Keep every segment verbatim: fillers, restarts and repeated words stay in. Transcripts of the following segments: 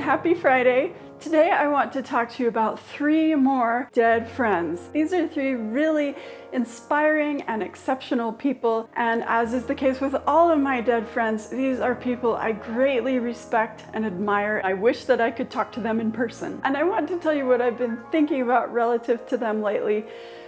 and happy Friday. Today I want to talk to you about three more dead friends. These are three really inspiring and exceptional people, and as is the case with all of my dead friends, these are people I greatly respect and admire. I wish that I could talk to them in person. And I want to tell you what I've been thinking about relative to them lately,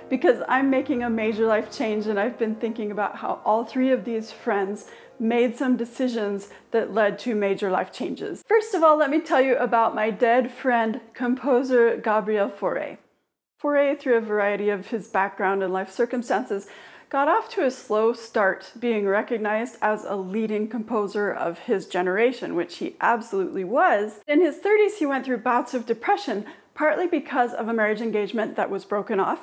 because I'm making a major life change, and I've been thinking about how all three of these friends made some decisions that led to major life changes. First of all, let me tell you about my dead friend, composer Gabriel Fauré. Fauré, through a variety of his background and life circumstances, got off to a slow start being recognized as a leading composer of his generation, which he absolutely was. In his thirties, he went through bouts of depression, partly because of a marriage engagement that was broken off,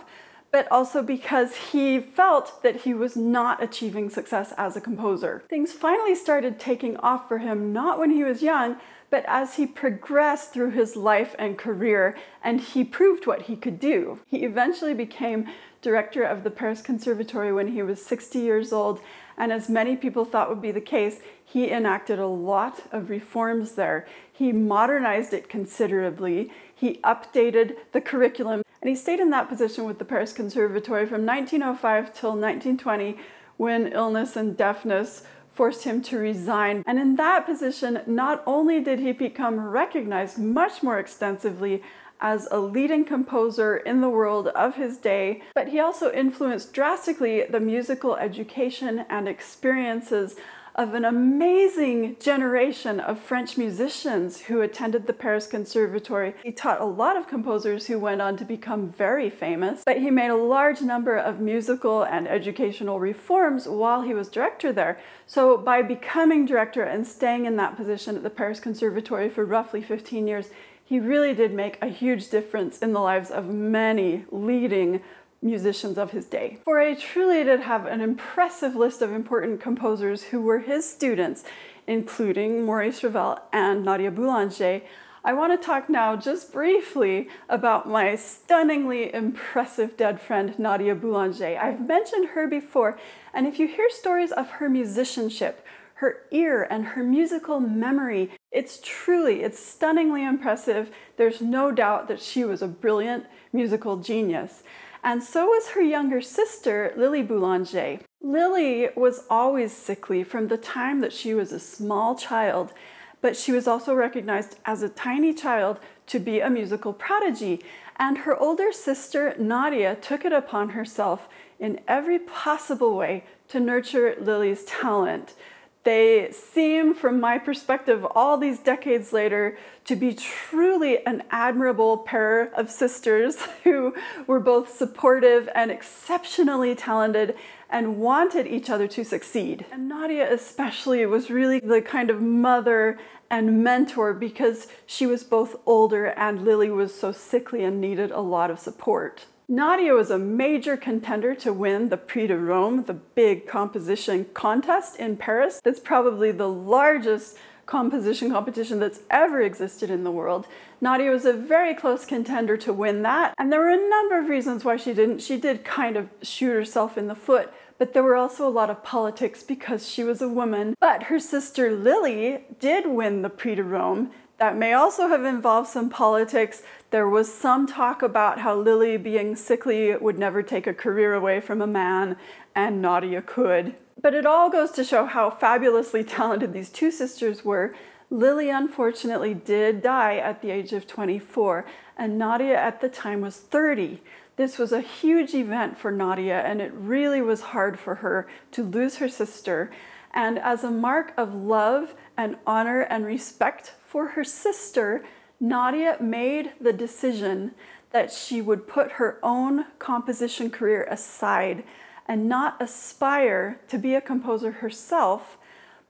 but also because he felt that he was not achieving success as a composer. Things finally started taking off for him, not when he was young, but as he progressed through his life and career, and he proved what he could do. He eventually became director of the Paris Conservatory when he was sixty years old, and as many people thought would be the case, he enacted a lot of reforms there. He modernized it considerably, he updated the curriculum, and he stayed in that position with the Paris Conservatory from nineteen oh five till nineteen twenty, when illness and deafness forced him to resign. And in that position, not only did he become recognized much more extensively as a leading composer in the world of his day, but he also influenced drastically the musical education and experiences of an amazing generation of French musicians who attended the Paris Conservatory. He taught a lot of composers who went on to become very famous, but he made a large number of musical and educational reforms while he was director there. So by becoming director and staying in that position at the Paris Conservatory for roughly fifteen years, he really did make a huge difference in the lives of many leading musicians of his day. Fauré truly did have an impressive list of important composers who were his students, including Maurice Ravel and Nadia Boulanger. I want to talk now just briefly about my stunningly impressive dead friend Nadia Boulanger. I've mentioned her before, and if you hear stories of her musicianship, her ear and her musical memory, It's truly, it's stunningly impressive. There's no doubt that she was a brilliant musical genius. And so was her younger sister, Lili Boulanger. Lili was always sickly from the time that she was a small child, but she was also recognized as a tiny child to be a musical prodigy. And her older sister, Nadia, took it upon herself in every possible way to nurture Lili's talent. They seem, from my perspective, all these decades later, to be truly an admirable pair of sisters who were both supportive and exceptionally talented and wanted each other to succeed. And Nadia especially was really the kind of mother and mentor, because she was both older and Lili was so sickly and needed a lot of support. Nadia was a major contender to win the Prix de Rome, the big composition contest in Paris. That's probably the largest composition competition that's ever existed in the world. Nadia was a very close contender to win that, and there were a number of reasons why she didn't. She did kind of shoot herself in the foot, but there were also a lot of politics because she was a woman. But her sister Lili did win the Prix de Rome. That may also have involved some politics. There was some talk about how Lili, being sickly, would never take a career away from a man, and Nadia could. But it all goes to show how fabulously talented these two sisters were. Lili unfortunately did die at the age of twenty-four, and Nadia at the time was thirty. This was a huge event for Nadia, and it really was hard for her to lose her sister. And as a mark of love and honor and respect for her sister, Nadia made the decision that she would put her own composition career aside and not aspire to be a composer herself,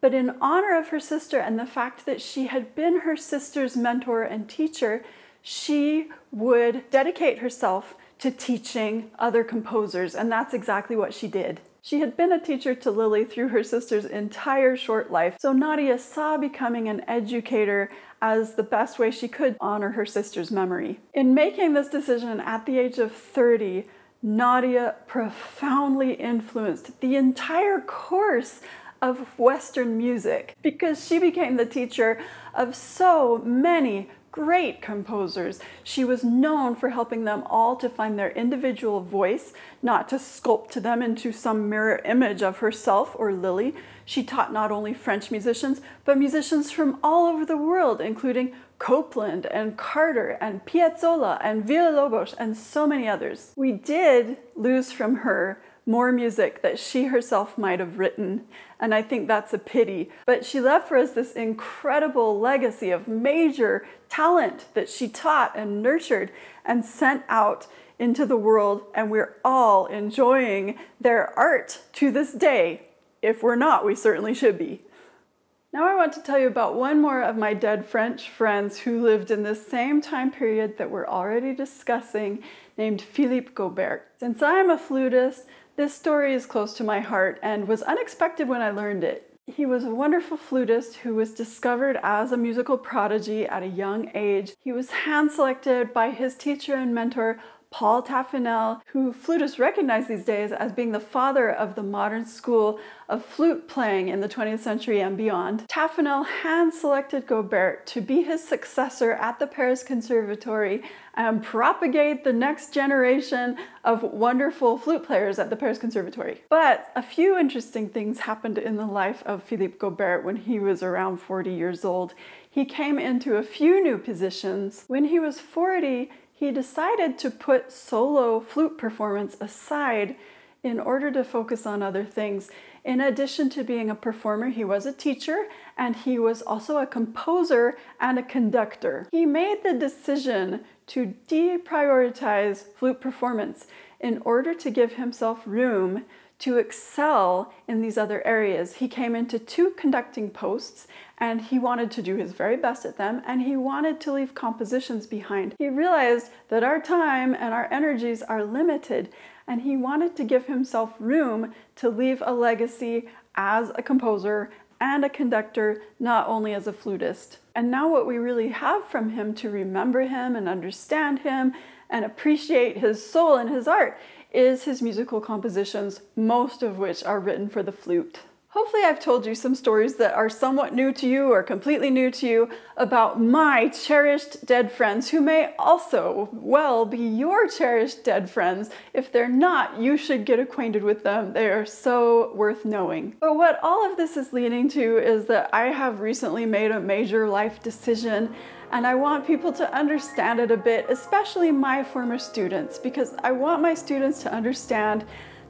but in honor of her sister and the fact that she had been her sister's mentor and teacher, she would dedicate herself to teaching other composers, and that's exactly what she did. She had been a teacher to Lili through her sister's entire short life, so Nadia saw becoming an educator as the best way she could honor her sister's memory. In making this decision at the age of thirty, Nadia profoundly influenced the entire course of Western music, because she became the teacher of so many great composers. She was known for helping them all to find their individual voice, not to sculpt to them into some mirror image of herself or Lily. She taught not only French musicians, but musicians from all over the world, including Copland and Carter and Piazzolla and Villa-Lobos and so many others. We did lose from her more music that she herself might have written, and I think that's a pity. But she left for us this incredible legacy of major talent that she taught and nurtured and sent out into the world, and we're all enjoying their art to this day. If we're not, we certainly should be. Now I want to tell you about one more of my dead French friends who lived in the same time period that we're already discussing, named Philippe Gaubert. Since I am a flutist, this story is close to my heart and was unexpected when I learned it. He was a wonderful flutist who was discovered as a musical prodigy at a young age. He was hand-selected by his teacher and mentor, Paul Taffanel, who flutists recognize these days as being the father of the modern school of flute playing in the twentieth century and beyond. Taffanel hand-selected Gaubert to be his successor at the Paris Conservatory and propagate the next generation of wonderful flute players at the Paris Conservatory. But a few interesting things happened in the life of Philippe Gaubert when he was around forty years old. He came into a few new positions. When he was forty, he decided to put solo flute performance aside in order to focus on other things. In addition to being a performer, he was a teacher, and he was also a composer and a conductor. He made the decision to deprioritize flute performance in order to give himself room to excel in these other areas. He came into two conducting posts, and he wanted to do his very best at them, and he wanted to leave compositions behind. He realized that our time and our energies are limited, and he wanted to give himself room to leave a legacy as a composer and a conductor, not only as a flutist. And now what we really have from him to remember him and understand him and appreciate his soul and his art is his musical compositions, most of which are written for the flute. Hopefully I've told you some stories that are somewhat new to you or completely new to you about my cherished dead friends, who may also well be your cherished dead friends. If they're not, you should get acquainted with them. They are so worth knowing. But what all of this is leading to is that I have recently made a major life decision, and I want people to understand it a bit, especially my former students, because I want my students to understand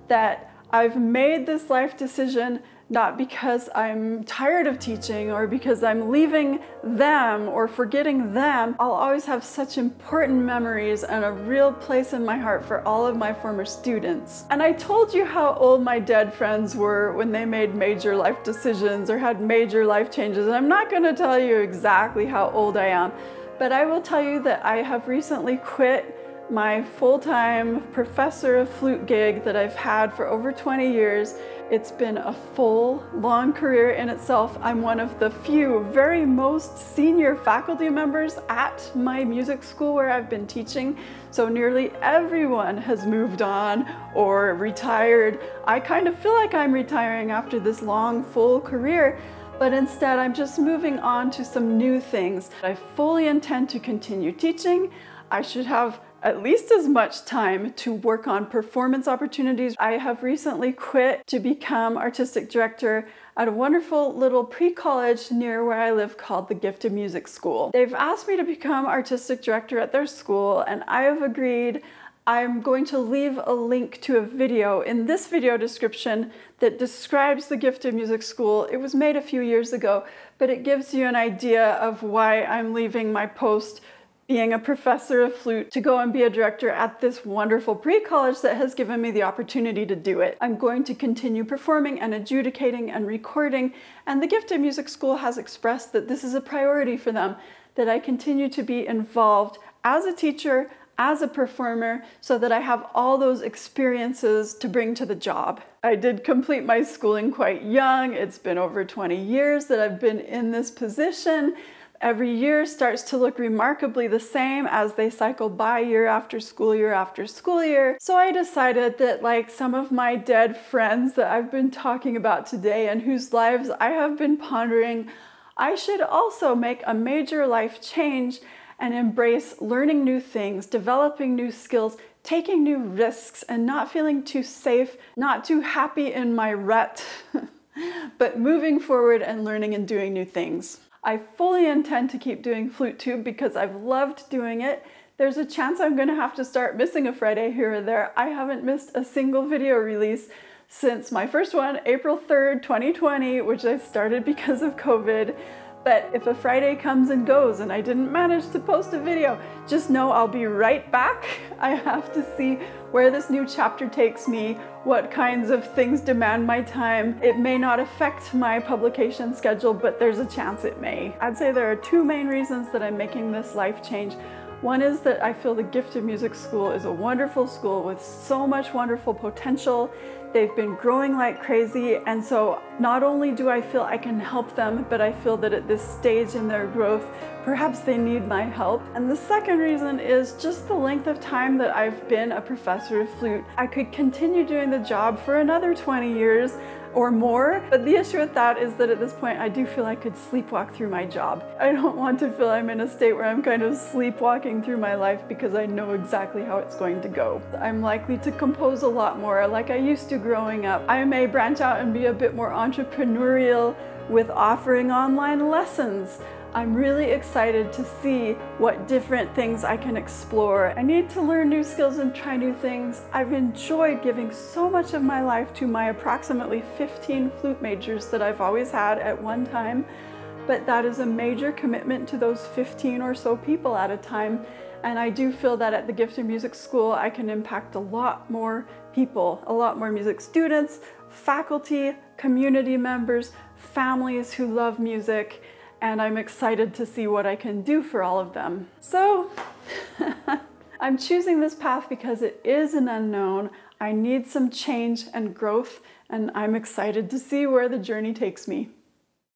that I've made this life decision not because I'm tired of teaching or because I'm leaving them or forgetting them. I'll always have such important memories and a real place in my heart for all of my former students. And I told you how old my dead friends were when they made major life decisions or had major life changes. And I'm not going to tell you exactly how old I am, but I will tell you that I have recently quit my full-time professor of flute gig that I've had for over twenty years. It's been a full, long career in itself. I'm one of the few, very most senior faculty members at my music school where I've been teaching, so nearly everyone has moved on or retired. I kind of feel like I'm retiring after this long, full career, but instead I'm just moving on to some new things. I fully intend to continue teaching. I should have at least as much time to work on performance opportunities. I have recently quit to become artistic director at a wonderful little pre-college near where I live called The Gifted Music School. They've asked me to become artistic director at their school, and I have agreed. I'm going to leave a link to a video in this video description that describes the Gifted Music School. It was made a few years ago, but it gives you an idea of why I'm leaving my post being a professor of flute to go and be a director at this wonderful pre-college that has given me the opportunity to do it. I'm going to continue performing and adjudicating and recording, and the Gifted Music School has expressed that this is a priority for them, that I continue to be involved as a teacher, as a performer, so that I have all those experiences to bring to the job. I did complete my schooling quite young. It's been over twenty years that I've been in this position. every year starts to look remarkably the same as they cycle by year after school year after school year. So I decided that, like, some of my dead friends that I've been talking about today and whose lives I have been pondering, I should also make a major life change and embrace learning new things, developing new skills, taking new risks, and not feeling too safe, not too happy in my rut, but moving forward and learning and doing new things. I fully intend to keep doing Flute Tube because I've loved doing it. There's a chance I'm gonna have to start missing a Friday here or there. I haven't missed a single video release since my first one, April third, twenty twenty, which I started because of COVID. But if a Friday comes and goes and I didn't manage to post a video, just know I'll be right back. I have to see where this new chapter takes me, what kinds of things demand my time. It may not affect my publication schedule, but there's a chance it may. I'd say there are two main reasons that I'm making this life change. One is that I feel the Gifted Music School is a wonderful school with so much wonderful potential. They've been growing like crazy, and so not only do I feel I can help them, but I feel that at this stage in their growth, perhaps they need my help. And the second reason is just the length of time that I've been a professor of flute. I could continue doing the job for another twenty years or more, but the issue with that is that at this point I do feel I could sleepwalk through my job. I don't want to feel I'm in a state where I'm kind of sleepwalking through my life because I know exactly how it's going to go. I'm likely to compose a lot more like I used to growing up. I may branch out and be a bit more entrepreneurial with offering online lessons. I'm really excited to see what different things I can explore. I need to learn new skills and try new things. I've enjoyed giving so much of my life to my approximately fifteen flute majors that I've always had at one time, but that is a major commitment to those fifteen or so people at a time. And I do feel that at the Gifted Music School, I can impact a lot more people, a lot more music students, faculty, community members, families who love music, and I'm excited to see what I can do for all of them. So, I'm choosing this path because it is an unknown. I need some change and growth, and I'm excited to see where the journey takes me.